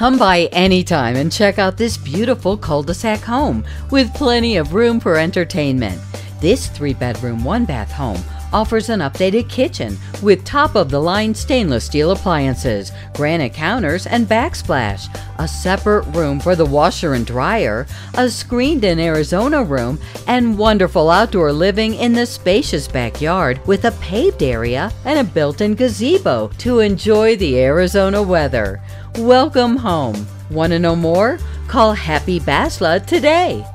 Come by anytime and check out this beautiful cul-de-sac home with plenty of room for entertainment. This 3-bedroom, 1-bath home offers an updated kitchen with top-of-the-line stainless steel appliances, granite counters, and backsplash, a separate room for the washer and dryer, a screened-in Arizona room, and wonderful outdoor living in the spacious backyard with a paved area and a built-in gazebo to enjoy the Arizona weather. Welcome home! Want to know more? Call Happy Basla today!